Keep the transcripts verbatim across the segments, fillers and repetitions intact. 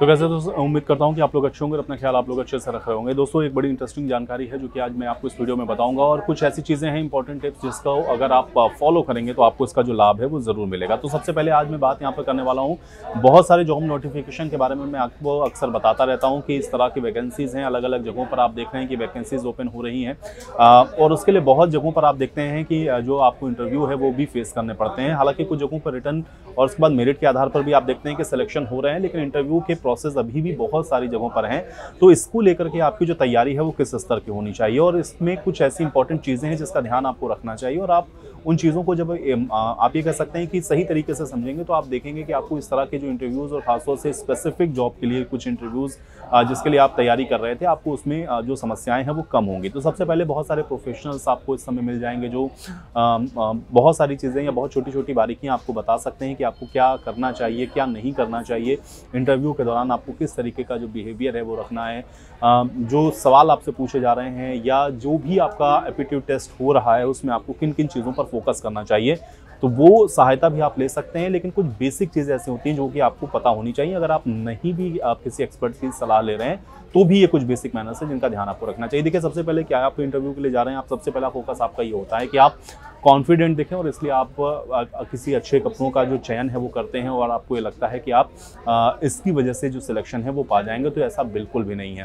तो वैसे दोस्तों उम्मीद करता हूँ कि आप लोग अच्छे होंगे, अपना ख्याल आप लोग अच्छे से रख रहे होंगे। दोस्तों एक बड़ी इंटरेस्टिंग जानकारी है जो कि आज मैं आपको इस वीडियो में बताऊंगा, और कुछ ऐसी चीज़ें हैं इंपॉर्टेंट टिप्स जिसका अगर आप फॉलो करेंगे तो आपको इसका जो लाभ है वो ज़रूर मिलेगा। तो सबसे पहले आज मैं बात यहाँ पर करने वाला हूँ, बहुत सारे जॉब नोटिफिकेशन के बारे में मैं आपको अक्सर बताता रहता हूँ कि इस तरह की वैकेंसीज़ हैं, अलग अलग जगहों पर आप देख रहे हैं कि वैकेंसीज़ ओपन हो रही हैं, और उसके लिए बहुत जगहों पर आप देखते हैं कि जो आपको इंटरव्यू है वो भी फेस करने पड़ते हैं। हालाँकि कुछ जगहों पर रिटर्न और उसके बाद मेरिट के आधार पर भी आप देखते हैं कि सिलेक्शन हो रहे हैं, लेकिन इंटरव्यू के प्रोसेस अभी भी बहुत सारी जगहों पर हैं। तो इसको लेकर के आपकी जो तैयारी है वो किस स्तर की होनी चाहिए, और इसमें कुछ ऐसी इंपॉर्टेंट चीज़ें हैं जिसका ध्यान आपको रखना चाहिए, और आप उन चीज़ों को जब आप ये कह सकते हैं कि सही तरीके से समझेंगे तो आप देखेंगे कि आपको इस तरह के जो इंटरव्यूज़ और खासतौर से स्पेसिफिक जॉब के लिए कुछ इंटरव्यूज़ जिसके लिए आप तैयारी कर रहे थे आपको उसमें जो समस्याएं हैं वो कम होंगी। तो सबसे पहले बहुत सारे प्रोफेशनल्स आपको इस समय मिल जाएंगे जो बहुत सारी चीज़ें या बहुत छोटी छोटी बारीकियाँ आपको बता सकते हैं कि आपको क्या करना चाहिए, क्या नहीं करना चाहिए, इंटरव्यू के दौरान आपको किस तरीके का जो बिहेवियर है वो रखना है, जो सवाल आपसे पूछे जा रहे हैं या जो भी आपका एप्टीट्यूड टेस्ट हो रहा है उसमें आपको किन किन चीज़ों पर फोकस करना चाहिए, तो वो सहायता भी आप ले सकते हैं। लेकिन कुछ बेसिक चीज़ें ऐसी होती हैं जो कि आपको पता होनी चाहिए, अगर आप नहीं भी आप किसी एक्सपर्ट की सलाह ले रहे हैं तो भी ये कुछ बेसिक मैनर्स है जिनका ध्यान आपको रखना चाहिए। देखिए सबसे पहले क्या आप इंटरव्यू के लिए जा रहे हैं, आप सबसे पहला फोकस आपका ये होता है कि आप कॉन्फिडेंट दिखें, और इसलिए आप किसी अच्छे कपड़ों का जो चयन है वो करते हैं और आपको ये लगता है कि आप इसकी वजह से जो सिलेक्शन है वो पा जाएंगे, तो ऐसा बिल्कुल भी नहीं है।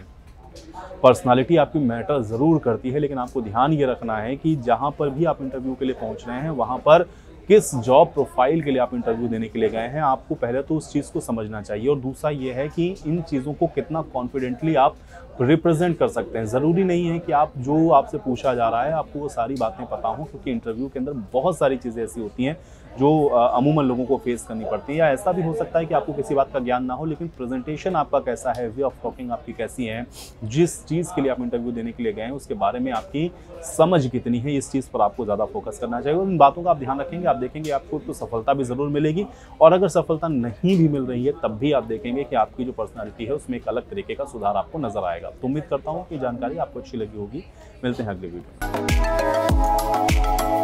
पर्सनालिटी आपकी मैटर ज़रूर करती है, लेकिन आपको ध्यान ये रखना है कि जहाँ पर भी आप इंटरव्यू के लिए पहुँच रहे हैं वहाँ पर किस जॉब प्रोफाइल के लिए आप इंटरव्यू देने के लिए गए हैं आपको पहले तो उस चीज़ को समझना चाहिए, और दूसरा ये है कि इन चीज़ों को कितना कॉन्फिडेंटली आप रिप्रेजेंट कर सकते हैं। ज़रूरी नहीं है कि आप जो आपसे पूछा जा रहा है आपको वो सारी बातें पता हों, क्योंकि इंटरव्यू के अंदर बहुत सारी चीज़ें ऐसी होती हैं जो अमूमन लोगों को फेस करनी पड़ती है, या ऐसा भी हो सकता है कि आपको किसी बात का ज्ञान ना हो लेकिन प्रेजेंटेशन आपका कैसा है, वे ऑफ टॉकिंग आपकी कैसी है, जिस चीज़ के लिए आप इंटरव्यू देने के लिए गए हैं उसके बारे में आपकी समझ कितनी है, इस चीज़ पर आपको ज़्यादा फोकस करना चाहिए। उन बातों का आप ध्यान रखेंगे, आप देखेंगे आपको तो सफलता भी ज़रूर मिलेगी, और अगर सफलता नहीं भी मिल रही है तब भी आप देखेंगे कि आपकी जो पर्सनैलिटी है उसमें एक अलग तरीके का सुधार आपको नजर आएगा। तो उम्मीद करता हूँ कि जानकारी आपको अच्छी लगी होगी। मिलते हैं अगले वीडियो में।